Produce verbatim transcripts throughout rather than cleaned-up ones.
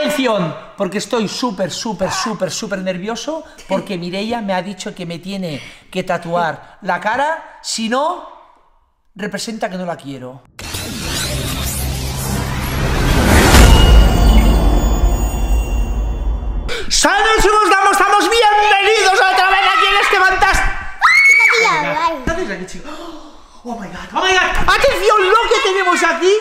Atención, porque estoy súper, súper, súper, súper nervioso porque Mireia me ha dicho que me tiene que tatuar la cara, si no, representa que no la quiero. ¡Sanos nos damos, estamos bienvenidos otra vez aquí en este fantástico! ¡Oh, my God! ¡Oh, my God! ¡Atención lo que tenemos aquí!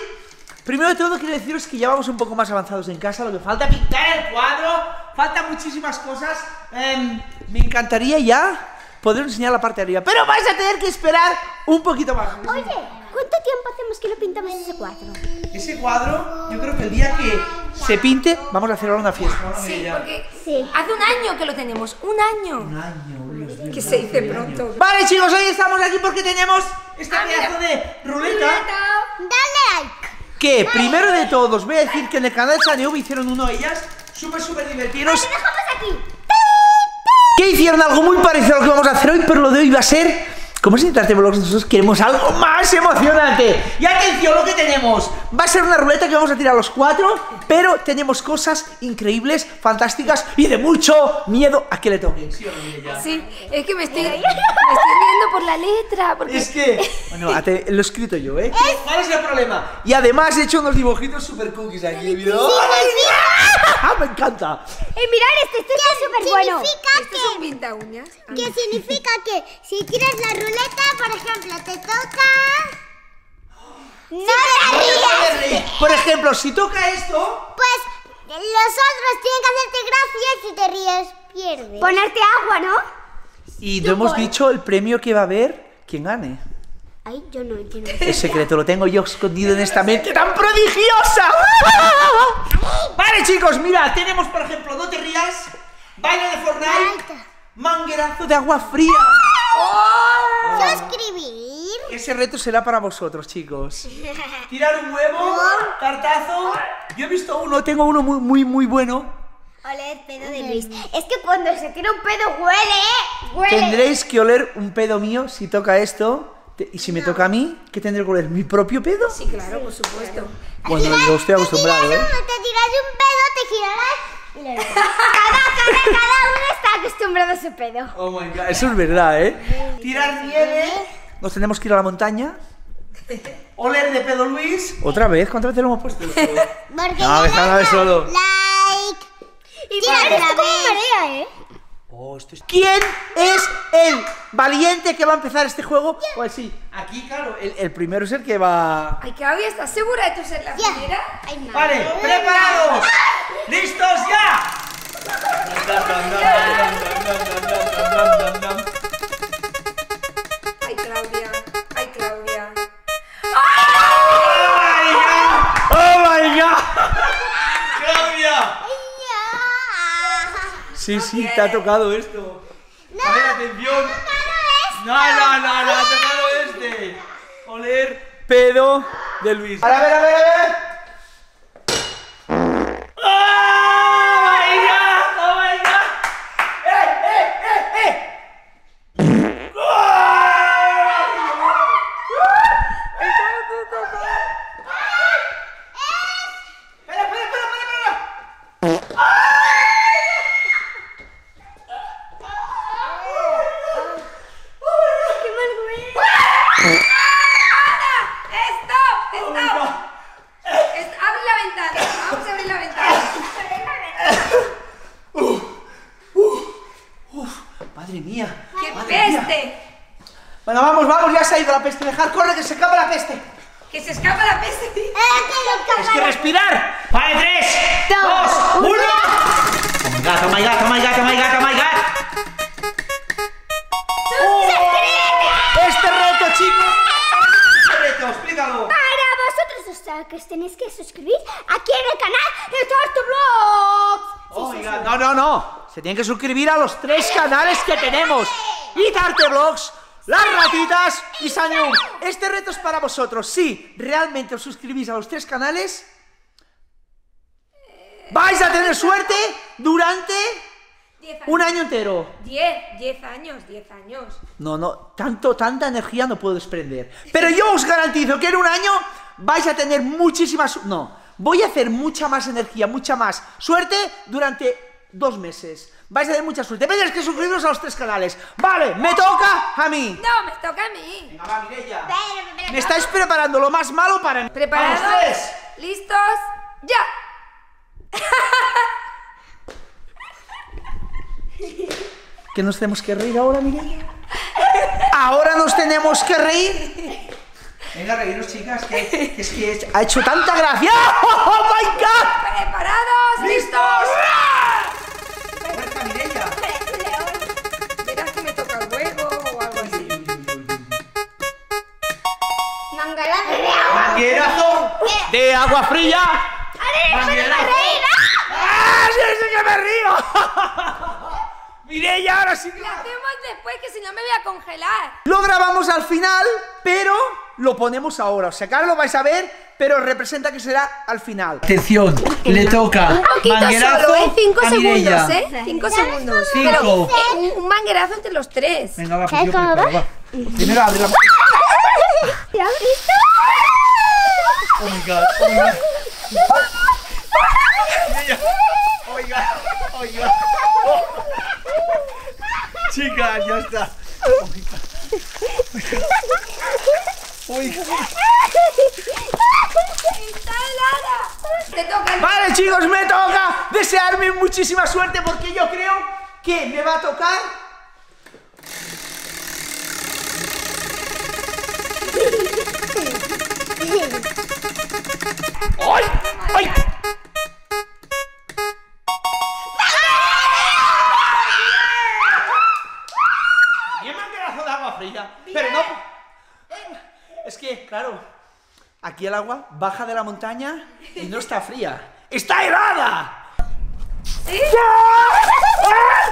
Primero de todo quiero deciros que ya vamos un poco más avanzados en casa. Lo que falta es pintar el cuadro. Faltan muchísimas cosas. eh, Me encantaría ya poder enseñar la parte de arriba, pero vais a tener que esperar un poquito más. Oye, ¿cuánto tiempo hacemos que lo pintamos ese cuadro? Ese cuadro, yo creo que el día que se pinte, vamos a hacer ahora una fiesta, ¿no? Sí, porque sí. Hace un año que lo tenemos, un año. Un año, Dios mío. Que se dice pronto. Año. Vale, chicos, hoy estamos aquí porque tenemos esta ah, pedazo de ruleta. Dale like. Que dale. Primero de todo, os voy a decir que en el canal de Saneu hicieron uno de ellas súper, súper divertidos. Vale, dejamos aquí. Que hicieron algo muy parecido a lo que vamos a hacer hoy, pero lo de hoy va a ser, como es Itarte Vlogs, nosotros queremos algo más emocionante. Y atención lo que tenemos, va a ser una ruleta que vamos a tirar los cuatro, pero tenemos cosas increíbles, fantásticas y de mucho miedo a que le toquen. Sí, sí, es que me estoy, me estoy riendo por la letra. Porque... Es que, bueno, lo he escrito yo, ¿eh? ¿Cuál es el problema? Y además he hecho unos dibujitos super cookies aquí. ¡Mira! ¡Ah, me encanta! Y mirad, este, este está súper bueno. Esto es un pinta uñas. ¿Qué significa que si tiras la ruleta, por ejemplo, te toca... ¡No te rías! Por ejemplo, si toca esto... Pues los otros tienen que hacerte gracia y si te ríes, pierdes. Ponerte agua, ¿no? Y no hemos dicho el premio que va a haber quien gane. Ay, yo no entiendo. El secreto lo tengo yo escondido en esta mente tan prodigiosa. Vale, chicos, mira, tenemos por ejemplo No te rías, baile de Fortnite, manguerazo de agua fría. ¡Oh! Suscribir. Ese reto será para vosotros, chicos. Tirar un huevo, tartazo. Yo he visto uno, tengo uno muy, muy, muy bueno. Oler el pedo de Luis. Es que cuando se tira un pedo huele, huele. Tendréis que oler un pedo mío si toca esto. ¿Y si me no. toca a mí? ¿Qué tendré que oler? ¿Mi propio pedo? Sí, claro, sí, por supuesto. Bueno, tiras, yo estoy acostumbrado, te tiras, ¿eh? Uno, te tiras un pedo, te girarás y le cada, cada, cada uno está acostumbrado a su pedo. Oh my God, eso es verdad, ¿eh? Sí, tirar nieve. Nos tenemos que ir a la montaña. Oler de pedo Luis. ¿Otra vez? ¿Cuántas veces lo hemos puesto? Porque no, está una vez solo. Like. Y tirar esto como Mireia, ¿eh? Oh, esto es... ¿Quién es el valiente que va a empezar este juego? Yeah. Pues sí, aquí claro, el, el primero es el que va... Ay, Claudia, ¿estás segura de tú ser la yeah. primera? Ay, vale, preparados, listos ya. Ay, Claudia, ay, Claudia. ¡Ay! ¡Oh, my God! ¡Oh, my God! ¡Claudia! Sí, no sí, quiere. Te ha tocado esto. No, a ver, atención. No, no, no, no, ha tocado este. Oler pedo de Luis. A ver, a ver, a ver, a ver. ¡Oh, my God! ¡Oh, my God! ¡Eh, eh, eh, eh! ¡Oh! ¡Espera, espera, espera, espera! ¡Ah! Bueno, vamos, vamos, ya se ha ido la peste. Dejar, corre, que se escapa la peste. Que se escapa la peste. Eh, que es que respirar. Vale, tres, dos, uno. Oh my God, oh my God, oh my God, oh my God, oh my God. Oh, este reto, chicos. Este reto, explícalo. Para vosotros, o sea, que os tenéis que suscribir aquí en el canal de Itarte Vlogs. Oh my God, no, no, no. Se tienen que suscribir a los tres canales que tenemos. Itarte Vlogs, Las Ratitas y Sanyu. Este reto es para vosotros. Si realmente os suscribís a los tres canales, vais a tener suerte durante un año entero. diez, diez años, diez años. No, no, tanto, tanta energía no puedo desprender. Pero yo os garantizo que en un año vais a tener muchísimas... No, voy a hacer mucha más energía, mucha más suerte durante dos meses. Vais a tener mucha suerte. Tenéis que suscribiros a los tres canales. Vale, me toca a mí. No, me toca a mí. Venga, va, Mireia. Me estáis preparando lo más malo para mí. ¿Preparados? Vamos, tres. ¿Listos? ¡Ya! ¿Que nos tenemos que reír ahora, Mireia? ¿Ahora nos tenemos que reír? Venga, reíros, chicas, que, que es que ha hecho tanta gracia. ¡Oh, oh my God! ¿Preparados? ¿Listos? ¡Fuerza, Mireia! Verás que me toca el huevo o algo así. ¡Manguerazo de agua! ¡Manguerazo de agua fría! ¡Manguerazo! ¡Ah, sí, sí que me río! Mireia, ahora sí que... Lo hacemos después, que si no me voy a congelar. Lo grabamos al final, pero lo ponemos ahora. O sea, ahora lo vais a ver, pero representa que será al final. Atención, le toca un poquito solo, ¿eh? Cinco segundos, ¿eh? Cinco segundos. Cinco. Pero un manguerazo entre los tres. Venga, va, yo preparo, va. Primero abre la... ¿Ya has visto? Oh my God, oh my God. Oh my God, oh my God. Chicas, ya está. Oiga. Está helada. Te toca. Vale, chicos, me toca desearme muchísima suerte porque yo creo que me va a tocar. ¡Ay! ¡Ay! Pero no, es que, claro, aquí el agua baja de la montaña y no está fría, ¡está helada! ¿Sí? ¡Ah!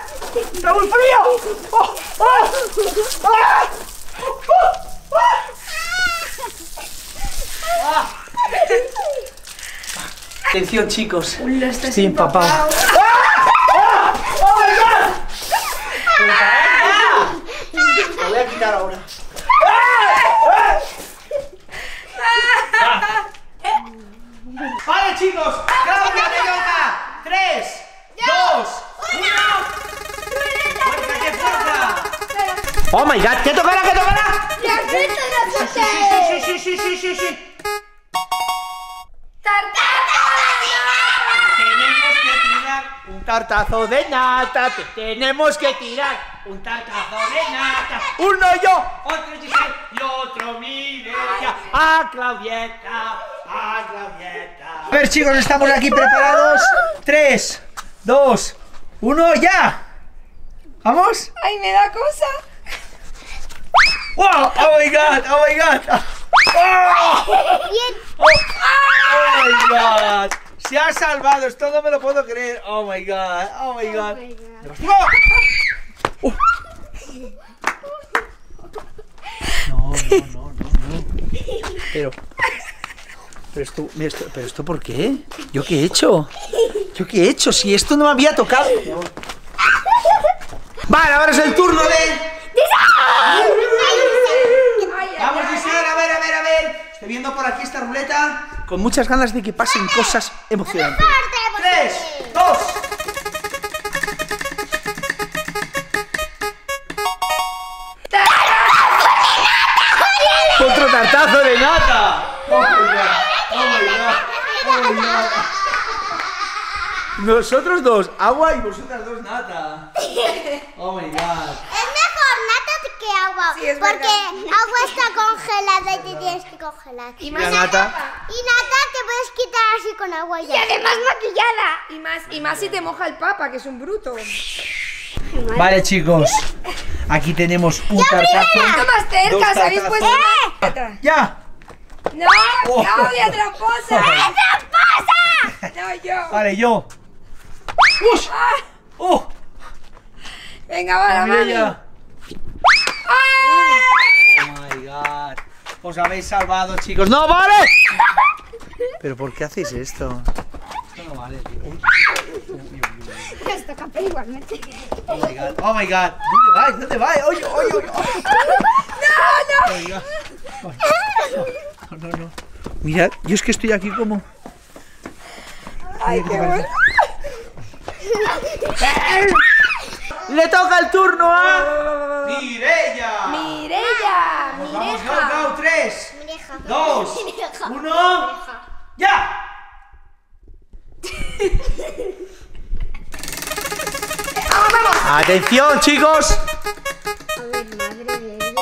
¡Está muy frío! ¡Oh! ¡Oh! ¡Ah! ¡Oh! ¡Ah! Atención, chicos, estoy empapado. ¡Ah! ¡Oh, my God! Lo voy a quitar ahora. Vale, chicos, Claudia te toca. Tres, dos, uno. ¡Fuerza, que fuerza! Oh my God, ¿qué tocará? ¿Qué tocará? Sí, sí, sí, sí, sí, sí, sí. Un tartazo de nata, te tenemos que tirar. Un tartazo de nata. Uno yo, otro Giselle y otro Mireia. A Claudieta, a Claudieta. A ver, chicos, estamos aquí preparados. Tres, dos, uno, ya. ¿Vamos? Ay, me da cosa. ¡Wow! ¡Oh, my God! ¡Oh, my God! ¡Oh, oh my God! ¡Se ha salvado! Esto no me lo puedo creer. ¡Oh, my God! ¡Oh, my God! Oh my God. ¡Oh! No, no, no, no. Pero... Pero esto, esto... ¿Pero esto por qué? ¿Yo qué he hecho? ¿Yo qué he hecho? Si esto no me había tocado. Vale, ahora es el turno de... ¡Giselle! ¡Vamos, Giselle! A ver, a ver, a ver. Estoy viendo por aquí esta ruleta... Con muchas ganas de que pasen cosas emocionantes. Tres, dos. Otro tartazo de nata. Oh my God. Oh my God. Oh my God. Nosotros dos agua y vosotras dos nata. Oh my God. Es mejor nata que agua, sí, es porque verdad. Agua está congelada y te tienes que congelar. Y más nata. Y nata te puedes quitar así con agua ya. Y además maquillada. Y más, y más si te moja el papa, que es un bruto. Vale, chicos. Aquí tenemos un tartazo. Más cerca, ¿sabéis? Pues ¡eh! ¡Ya! ¡No! Oh. ¡Claudia, tramposa! ¡Es tramposa! No, yo. Vale, yo. ¡Ush! Ah. ¡Oh! Venga, va, la mami. Oh my God. Os habéis salvado, chicos. ¡No vale! ¿Pero por qué hacéis esto? Esto no vale, tío. Nos toca igualmente. Oh my God, oh my God. ¿Dónde vais? ¿Dónde vais? ¡Oye, oye, oye! ¡No, no! Oh, no, no, no. Mirad, yo es que estoy aquí como... Ay, qué bueno. Le toca el turno a Mireia. Mireia. Nos vamos, countdown. Tres, dos, uno, ya. Atención, chicos. A ver, madre de Dios.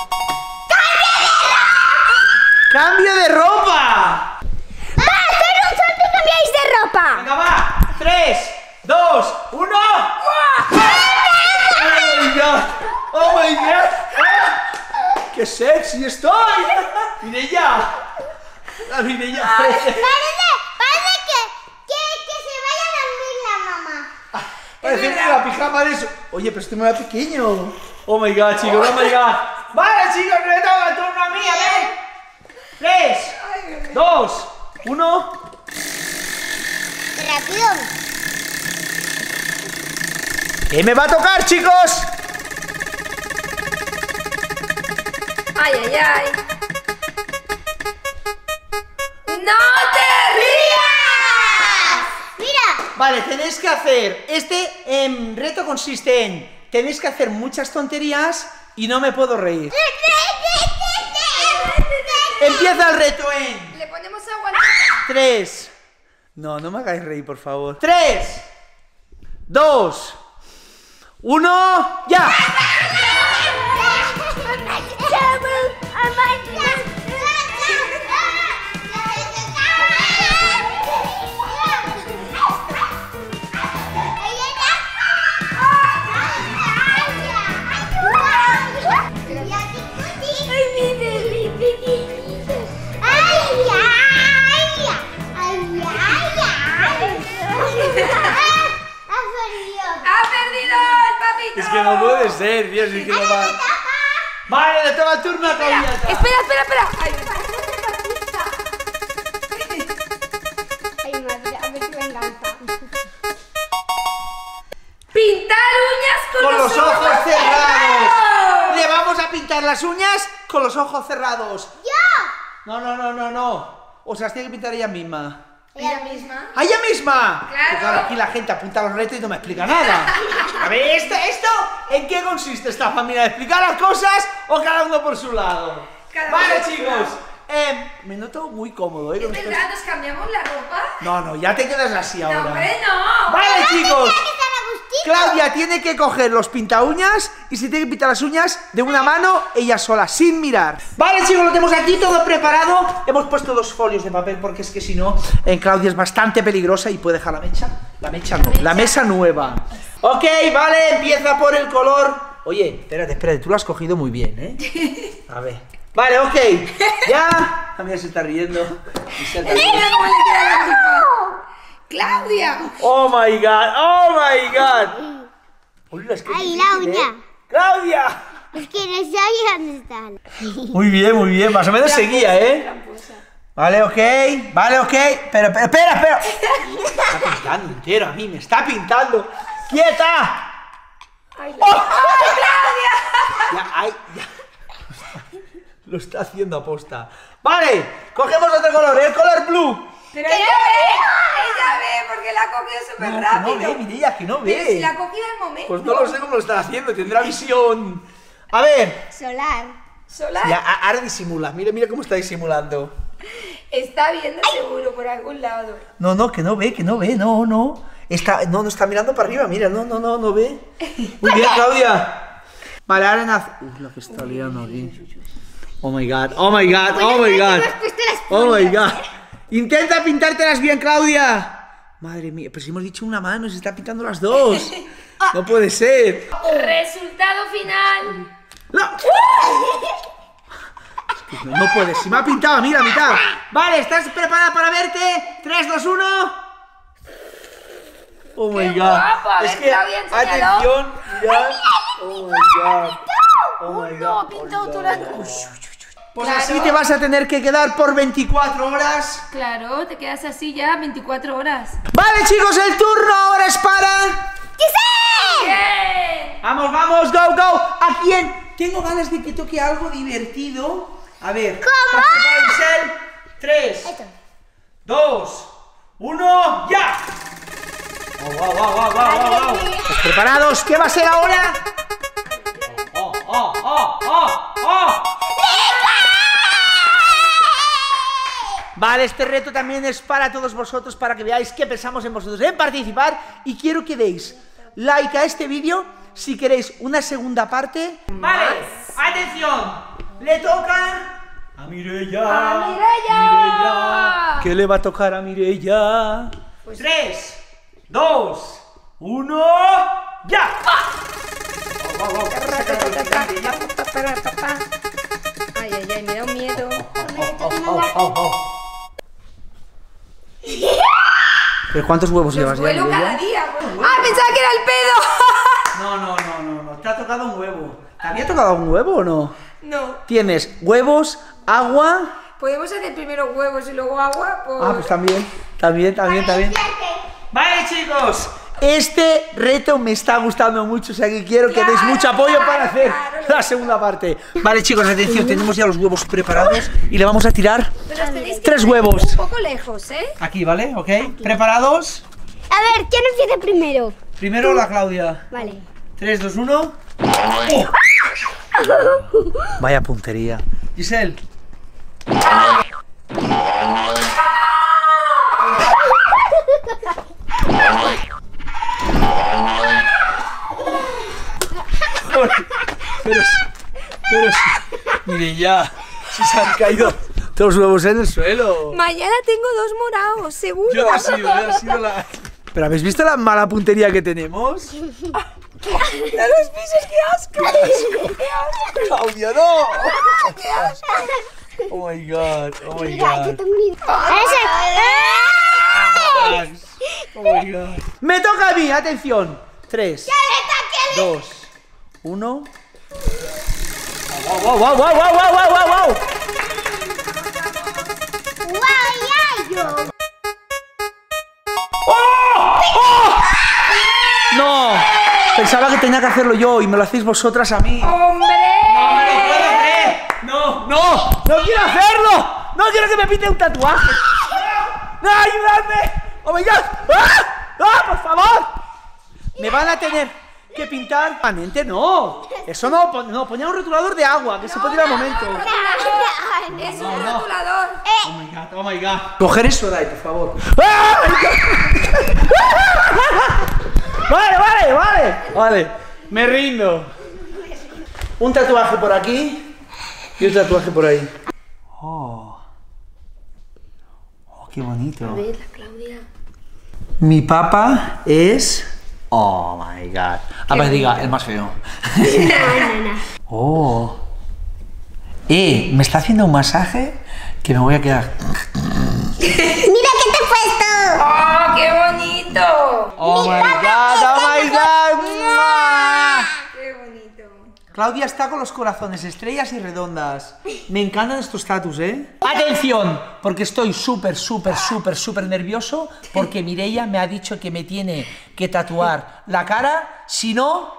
¡Cambio de ropa! ¡Va! ¡Pero un salto y cambiáis de ropa! ¡Venga, va! ¡Tres, dos, uno! ¡Oh, my God! ¡Oh, my God! ¡Qué sexy estoy! ¡Mire ya! ¡Mire ya! Parece, parece que, que, que se vaya a dormir la mamá. Ah, parece que la pijama de eso. Oye, pero este me va pequeño. ¡Oh, my God, chicos! ¡Oh, my God! ¡Vale, chicos! ¡Me toca el turno a mí, a ver! tres, dos, uno. Rápido. ¿Qué me va a tocar, chicos? Ay, ay, ay. ¡No te rías! Mira. Vale, tenéis que hacer. Este eh, reto consiste en tenéis que hacer muchas tonterías y no me puedo reír. Empieza el reto en... Le ponemos agua al... Tres... No, no me hagáis reír, por favor. Tres... Dos... Uno... ¡Ya! Es que no puede ser, Dios, es que no va. Vale, le toma el turno a Claudia. Espera, espera, espera. Ay, Ay, madre, a ver si me encanta. Pintar uñas con, con los, los ojos, ojos cerrados. cerrados. Le vamos a pintar las uñas con los ojos cerrados. ¡Yo! No, no, no, no, no. O sea, las tiene que pintar ella misma. ¿Ella misma? ¡A ella misma! Claro. Claro, aquí la gente apunta los retos y no me explica nada. A ver, ¿esto, esto en qué consiste esta familia? ¿Explicar las cosas o cada uno por su lado? Cada vale, chicos. Eh, me noto muy cómodo. ¿eh? ¿Es verdad? ¿Nos cambiamos la ropa? No, no, ya te quedas así no, ahora. Hombre, no. Vale, pero chicos. Que Claudia tiene que coger los pintauñas y se tiene que pintar las uñas de una mano ella sola, sin mirar. Vale, chicos, lo tenemos aquí todo preparado. Hemos puesto dos folios de papel porque es que si no, eh, Claudia es bastante peligrosa y puede dejar la mecha. La mecha no, la mesa nueva. Ok, vale, empieza por el color. Oye, espérate, espérate, tú lo has cogido muy bien, ¿eh? A ver. Vale, ok, ya. Ah, mira, se está riendo. Se está riendo. ¡Claudia! ¡Oh, my God! ¡Oh, my God! Hola, es que ¡ay, la uña! ¿Eh? ¡Claudia! Es que no sabía dónde están. Muy bien, muy bien. Más o menos tramposa, seguía, ¿eh? Tramposa. Vale, ok. Vale, ok. Pero, pero, espera, espera. Me está pintando entero a mí. Me está pintando. ¡Quieta! ¡Ay, la... oh, ¡ay, Claudia! Ya, ay, ya. Lo está haciendo aposta. Vale. Cogemos otro color. El color blue. Pero ella ve, ella ve, porque la ha cogido súper no, rápido. No ve, Mireia, que no ve. Pero si la ha cogido en el momento. Pues no lo sé cómo lo está haciendo, tendrá visión. A ver. Solar. Solar. Ya, ahora disimula, mira, mira cómo está disimulando. Está viendo seguro por algún lado. No, no, que no ve, que no ve, no, no. Está, no, no está mirando para arriba, mira, no, no, no, no ve. Muy bien, Claudia. Vale, ahora naz... Uf, la que está liando aquí. Oh my God, oh my God, oh my God. Oh my God. Intenta pintártelas bien, Claudia. Madre mía, pero si hemos dicho una mano, se está pintando las dos. No puede ser. Resultado final. No, no puede, si me ha pintado a mí la mitad. Vale, ¿estás preparada para verte? tres, dos, uno. Oh my God. Guapo, es que, atención, mirad. Oh my God. Oh my God. Pintado todo el mundo. Pues claro. Así te vas a tener que quedar por veinticuatro horas. Claro, te quedas así ya veinticuatro horas. Vale, chicos, el turno ahora es para... ¡Giselle! Yeah. Vamos, vamos, go, go. ¿A quién? Tengo ganas de que toque algo divertido. A ver. ¿Cómo? Giselle. tres, dos, uno, ya. wow, wow, wow, wow, wow. ¿Estás preparados? ¿Qué va a ser ahora? ¡Oh, oh, oh, oh, oh! Vale, este reto también es para todos vosotros, para que veáis que pensamos en vosotros en participar. Y quiero que deis like a este vídeo si queréis una segunda parte. Vale, atención, le tocan a Mireia. ¡A Mireia! ¿Qué le va a tocar a Mireia? Pues tres, dos, uno, ¡ya! Ay, ay, ay, me da un miedo. ¿Pero cuántos huevos llevas ya? Los huevos cada día. ¡Ah, pensaba que era el pedo! No, no, no, no, no. Te ha tocado un huevo. ¿Te había tocado un huevo o no? No. Tienes huevos, agua. Podemos hacer primero huevos y luego agua. Por... Ah, pues también, también, también, también. Vale, chicos. Este reto me está gustando mucho, o sea que quiero que deis mucho apoyo para hacer la segunda parte. Vale, chicos, atención, tenemos ya los huevos preparados y le vamos a tirar tres huevos. Un poco lejos, ¿eh? Aquí, ¿vale? ¿Ok? ¿Preparados? A ver, ¿quién empieza primero? Primero la Claudia. Vale. tres, dos, uno. ¡Oh! Vaya puntería. Giselle. Pero, pero, mire ya, si se han caído todos los huevos en el suelo. Mañana tengo dos morados, seguro. Yo ha sido, yo ha sido la... Pero ¿habéis visto la mala puntería que tenemos? ¡De los pisos, qué asco! ¡Qué asco! ¡Claudia, no! ¡Qué asco! ¡Oh, my God! ¡Oh, my God! ¡Oh, my God! ¡Me toca a mí! ¡Atención! Tres, dos, uno... ¡Wow, wow, wow, wow, wow, wow, wow, wow, wow! ¡Guayayo! ¡Oh! ¡Oh! ¡No! Pensaba que tenía que hacerlo yo y me lo hacéis vosotras a mí. ¡Hombre! ¡No me lo puedo creer! ¡No! ¡No! ¡No quiero hacerlo! ¡No quiero que me pinte un tatuaje! ¡No! ¡Ayudadme! ¡Oh, my God! ¡Ah! ¡No, por favor! Me van a tener... que pintar, realmente no. Eso no, no, ponía un rotulador de agua que no, se podía al momento. No, es un no, rotulador. No. Oh my God, oh my God. Coger eso, Dai, por favor. ¡Ah! Vale, vale, vale. Vale, me rindo. Un tatuaje por aquí y un tatuaje por ahí. Oh. Oh, qué bonito. A ver, la Claudia. Mi papa es... Oh my God. Ah, para que diga, el más feo. Oh. Eh, me está haciendo un masaje que me voy a quedar. ¡Mira qué te he puesto! ¡Oh, qué bonito! ¡Oh, mi my God! ¡Oh, my God! ¡Qué bonito! Claudia está con los corazones, estrellas y redondas. Me encantan estos tatus, ¿eh? ¡Atención! Porque estoy súper, súper, súper, súper nervioso porque Mireia me ha dicho que me tiene que tatuar la cara, si no,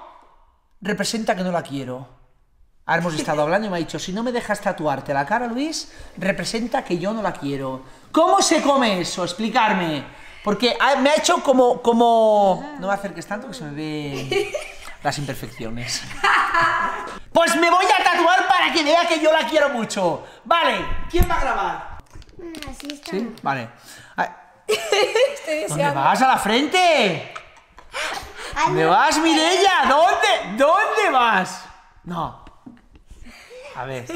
representa que no la quiero. Ahora hemos estado hablando y me ha dicho, si no me dejas tatuarte la cara, Luis, representa que yo no la quiero. ¿Cómo se come eso? Explicarme. Porque me ha hecho como... como... No me acerques tanto que se me ve... las imperfecciones. Pues me voy a tatuar para que vea que yo la quiero mucho. Vale, ¿quién va a grabar? Así está. ¿Sí? Vale. Estoy deseando. ¿Dónde vas? ¡A la frente! ¿Dónde vas, Mireia? ¿Dónde? ¿Dónde vas? No. A ver,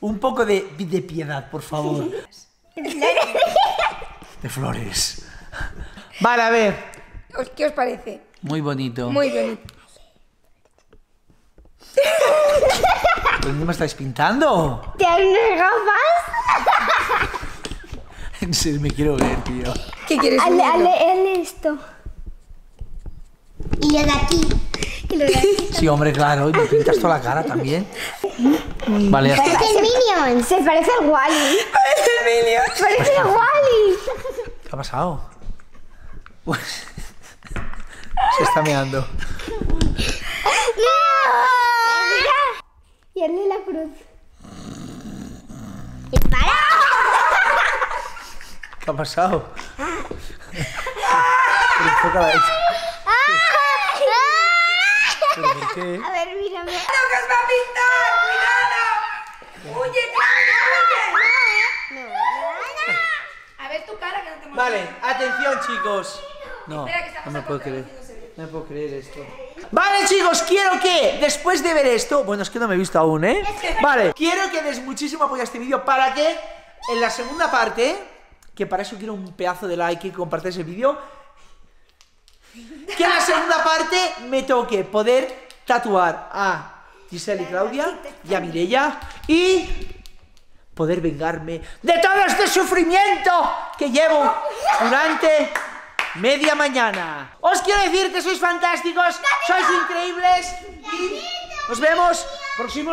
un poco de, de piedad, por favor. De flores. Vale, a ver. ¿Qué os parece? Muy bonito. Muy bonito. ¿Dónde me estáis pintando? ¿Tienes gafas? Me quiero ver, tío. ¿Qué quieres? Hazle, hazle esto. Y lo de aquí. Y lo de aquí. Sí, hombre, claro. Y me pintas toda la cara también. Vale, ya está. Parece el Minion. Se parece al WALL-E. Parece el Minion. Parece el WALL-E. ¿Qué ha pasado? Pues... se está meando. ¡No! Tiene la cruz. ¡Dispara! ¿Qué ha pasado? ¿eh? A ver, mírame. ¡No, que os va a pintar! ¡Cuidado! ¡Huye, huye! No, no, no. A ver tu cara que no te muestra. Vale, atención, chicos. No, no me puedo creer. No me puedo creer esto. Vale, chicos, quiero que después de ver esto... Bueno, es que no me he visto aún, ¿eh? Vale, quiero que des muchísimo apoyo a este vídeo para que en la segunda parte, que para eso quiero un pedazo de like y compartáis el vídeo, que en la segunda parte me toque poder tatuar a Giselle y Claudia y a Mireia y poder vengarme de todo este sufrimiento que llevo durante... media mañana. Os quiero decir que sois fantásticos, ¡Gatito! Sois increíbles y nos vemos próximo.